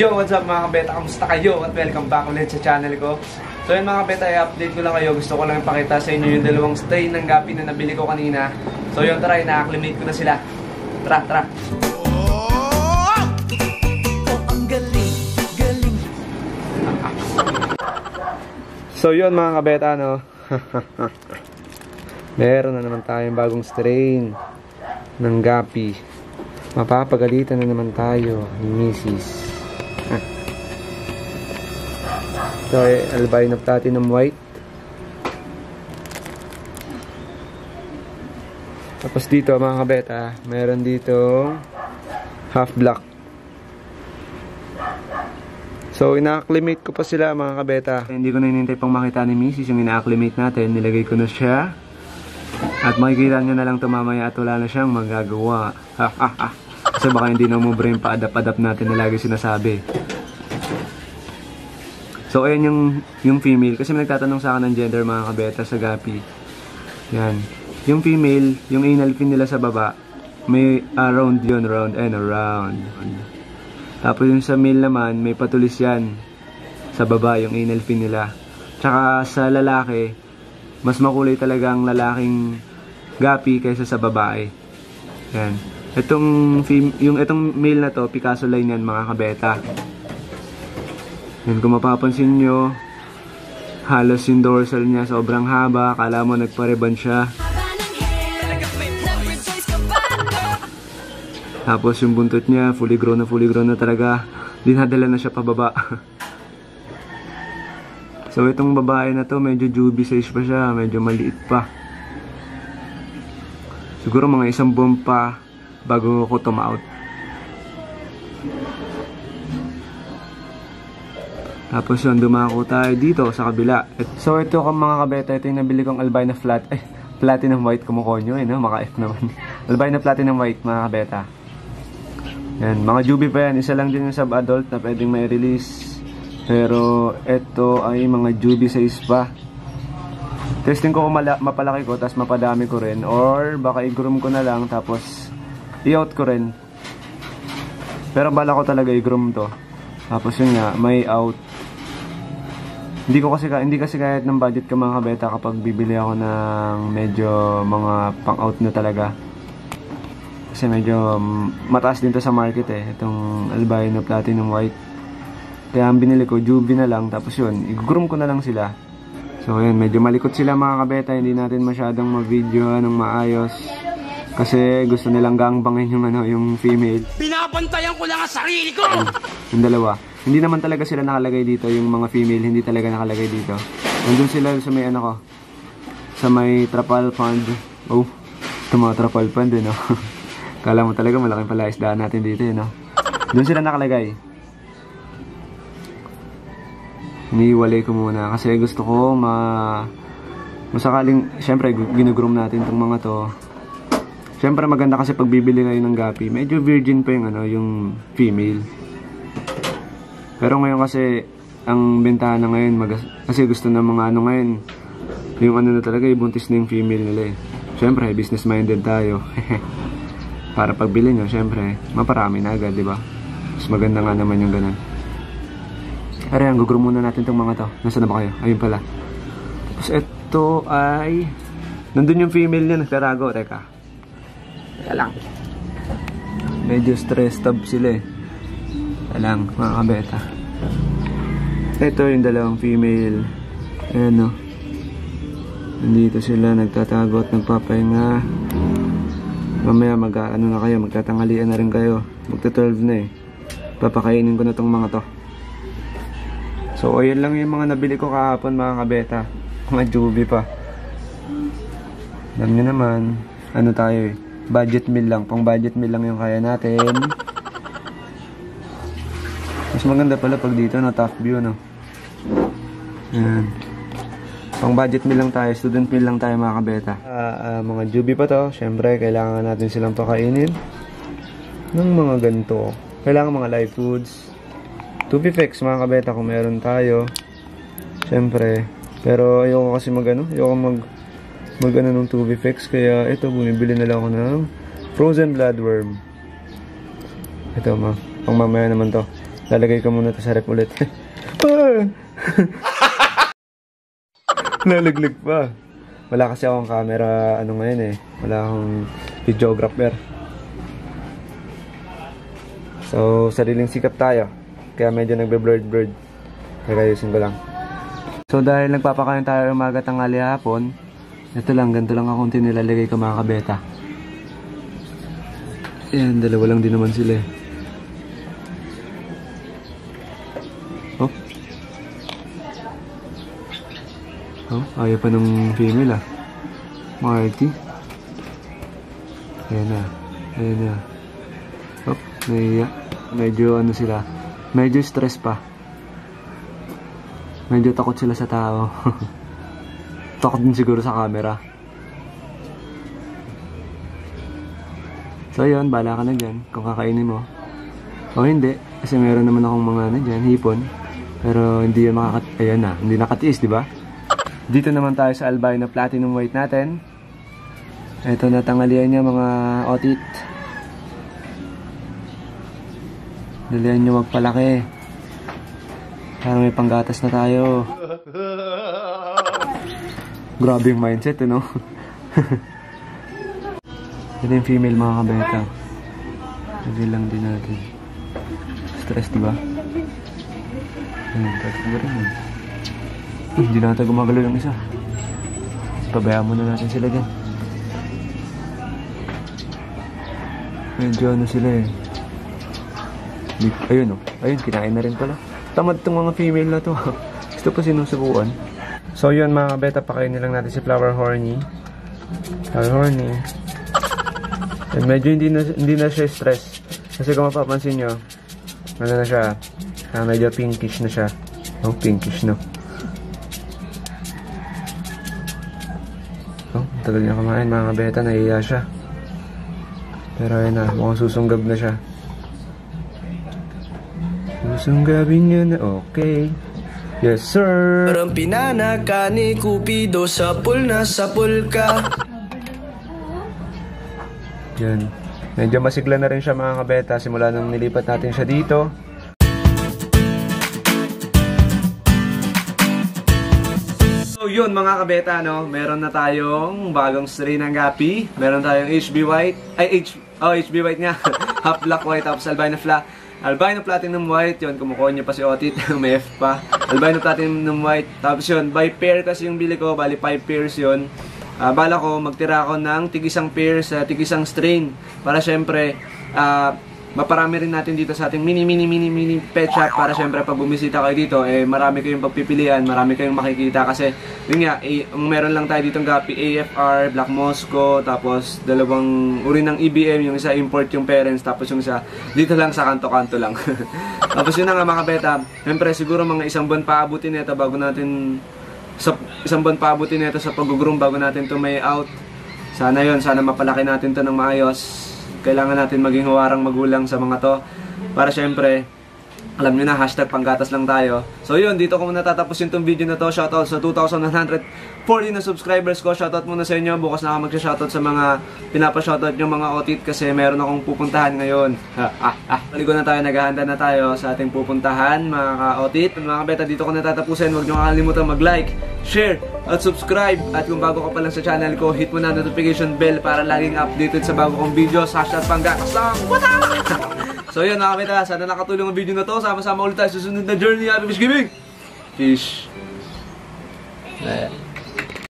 Yo, what's up mga kabeta? Kamusta kayo? At welcome back ulit sa channel ko. So yun mga kabeta, i-update ko lang kayo. Gusto ko lang ipakita sa inyo yung dalawang stay ng gapi na nabili ko kanina. So yun, tara, ina-acclimate ko na sila. Tara, tara! So yun mga kabeta, no? Meron na naman tayong bagong strain ng gapi. Mapapagalitan na naman tayo ni Mrs. So, Albino Platinum White. Tapos dito mga kabeta, meron dito half black. So, ina-acclimate ko pa sila mga kabeta. Hindi ko na inintay pang makita ni Mrs. yung ina-acclimate natin. Nilagay ko na siya. At makikita nyo na lang tumamaya at wala na siyang magagawa. Kasi baka hindi na umubra yung paadap-adap natin na lagi sinasabi. So ayan yung female. Kasi nagtatanong sa akin ng gender mga kabeta sa gapi. Yan. Yung female, yung anal fin nila sa baba, may round yun, round and around. Tapos yung sa male naman, may patulis yan sa baba, yung anal fin nila. Tsaka sa lalaki, mas makulay talaga ang lalaking gapi kaysa sa babae. Yan. Itong male na to, Picasso line yan mga kabeta. Yan, kung mapapansin nyo, halos yung dorsal niya sobrang haba. Kala mo nagpareban siya. Tapos yung buntot niya, fully grown na talaga. Dinadala na siya pababa. So itong babae na to, medyo juvie size pa siya, medyo maliit pa. Siguro mga isang buwan pa bago ko tumaout. Tapos yun, dumako tayo dito sa kabila. So ito ka mga kabeta, ito yung nabili kong albino platinum white, kumukonyo eh, no? Maka-F naman. Albino platinum white mga kabeta. Yan, mga juvie pa yan, isa lang din yung sub-adult na pwedeng may release. Pero ito ay mga juvie size pa. Testing ko kung mapalaki ko, tapos mapadami ko rin. Or baka i-groom ko na lang, tapos i-out ko rin. Pero bala ko talaga i-groom to. Tapos yun nga, may out. Hindi kasi kahit ng budget ka mga kabeta kapag bibili ako ng medyo mga pang-out na talaga. Kasi medyo mataas din to sa market eh. Itong albino platinum white. Kaya ang binili ko, juvie na lang. Tapos yun, i-groom ko na lang sila. So yun, medyo malikot sila mga kabeta. Hindi natin masyadong ma-video ng maayos. Kasi gusto nilang gangbangin yung, ano, yung female. Pinapantayan ko lang ang sarili ko! Yung dalawa. Hindi naman talaga sila nakalagay dito. Yung mga female, hindi talaga nakalagay dito. Nandun sila sa may ano ko. Sa may trapal pond. Oh, ito mga trapal pond eh, no? Kala mo talaga malaking pala isdaan natin dito eh, no? Doon sila nakalagay. Niiwalay ko muna kasi gusto ko masakaling syempre ginugroom natin itong mga to. Syempre maganda kasi pag bibili kayo ng gapi, medyo virgin pa yung ano, yung female. Pero ngayon kasi ang bentahan na ngayon kasi gusto ng mga ano ngayon, yung ano na talaga, ibuntis na yung female nila eh. Syempre business minded tayo. Para pagbili nyo syempre maparami na agad, di ba? Mas maganda nga naman yung ganun. Pero yan, gugroom muna natin itong mga to. Nasaan na ba kayo? Ayun pala. Tapos ito ay... Nandun yung female niya, nagtarago. Teka. Teka lang. Medyo stressed up sila eh. Teka lang, mga kabeta. Ito yung dalawang female. Ayan o. Nandito sila, nagtatago at nagpapahinga. Mamaya mag-ano na kayo, magtatanghalian na rin kayo. Magta-12 na eh. Papakainin ko na itong mga to. So, ayan lang yung mga nabili ko kahapon mga kabeta. Mga juvie pa. Alam nyo naman, ano tayo eh. Budget meal lang. Pang budget meal lang yung kaya natin. Mas maganda pala pag dito, no? Top view, no? Ayan. Pang budget meal lang tayo. Student meal lang tayo mga kabeta. Mga juvie pa to. Siyempre, kailangan natin silang pakainin. Ng mga ganito. Kailangan mga live foods. Tubifex mga kabeta kung meron tayo. Siyempre. Pero ayoko kasi magano. Ayoko magano ng tubifex. Kaya ito, bumibili na lang ako ng frozen bloodworm. Ito, pang mamaya naman to. Lalagay ko muna ito sa rep ulit. Nalaglag pa. Wala kasi akong camera, ano ngayon eh. Wala akong videographer. So, sariling sikap tayo. Kaya medyo nagbe-blurred. Nagayusin ko lang. So, dahil nagpapakain tayo umaga, tanghali, hapon, ito lang, ganito lang akong tinilalagay ko mga kabeta. Ayan, dalawa lang din naman sila eh. Oh, ayaw pa ng female ah. Marty. Ayan na. Ayan na. Oh, medyo ano sila. Medyo stress pa. Medyo takot sila sa tao. Takot din siguro sa camera. So yun, bahala ka na dyan. Kung kakainin mo. O hindi. Kasi meron naman akong mga ano dyan, hipon. Pero hindi yun ayan na. Hindi nakatiis, di ba? Dito naman tayo sa Albino Platinum White natin. Ito na tangalian niya mga otit. Dalian niyo magpalaki. Parang may panggatas na tayo. Grabe yung mindset, ano? Ito yung female mga kabeta. Lagi lang din natin. Stress, diba? Hindi na natin gumagalaw yung isa. Pabayaan muna natin sila dyan. Medyo ano sila eh. Ayun oh. Ayun, kinain na rin pala. Tamad itong mga female na to. Gusto pa sinusubuan. So yun mga beta, pakainin lang natin si Flower Horny. Flower Horny. And medyo hindi na siya stress. Kasi kung mapapansin nyo, ano na siya, medyo pinkish na siya. Oh, pinkish no. Tagal niya kumain mga kabeta, nahiya siya. Pero ayun na, mukhang susunggab na siya. Susunggabin niya na, okay. Yes sir! Parang pinanaka ni Cupido, sapul na sapul ka. Yan, medyo masigla na rin siya mga kabeta simula nang nilipat natin siya dito. Yun mga kabeta, no? Meron na tayong bagong strain ng gapi. Meron tayong HB white nga. Half black white, tapos albino platinum white. Yun, kumukuha nyo pa si Otit. May F pa. Albino platinum white. Tapos yun, by pair kasi yung bili ko. Bali 5 pairs yun. Bala ko, magtira ako ng tigisang pairs, tigisang strain. Para syempre, maparami rin natin dito sa ating mini pet shop. Para syempre pag bumisita kayo dito, eh marami kayong pagpipilian, marami kayong makikita. Kasi yun nga, meron lang tayo ditong GAPI AFR, Black Mosco. Tapos dalawang uri ng EBM. Yung isa import yung parents, tapos yung isa dito lang sa kanto-kanto lang. Tapos yun na nga mga beta. Siyempre siguro mga isang buwan paabutin nito bago natin sa pag-groom bago natin to may out. Sana yun, sana mapalaki natin to ng maayos. Kailangan natin maging huwarang magulang sa mga to. Para syempre, alam nyo na, hashtag panggatas lang tayo. So yun, dito ko muna tatapusin tong video na to. Shoutout sa 2,140 na subscribers ko. Shoutout muna sa inyo. Bukas na ako magsha-shoutout sa mga pinapa-shoutout nyo mga otit. Kasi meron akong pupuntahan ngayon. Maligo na tayo, naghahanda na tayo sa ating pupuntahan mga ka-otit. Mga beta, dito ko na tatapusin. Huwag nyo kakalimutan mag-like, share, at subscribe. At kung bago ka pa lang sa channel ko, hit mo na notification bell para laging updated sa bago kong videos. Hashtag panggatas lang. So yun mga kabeta, sana nakatulong ang video na to. Sama-sama ulit tayo susunod na journey. Happy Fishgiving! Fish!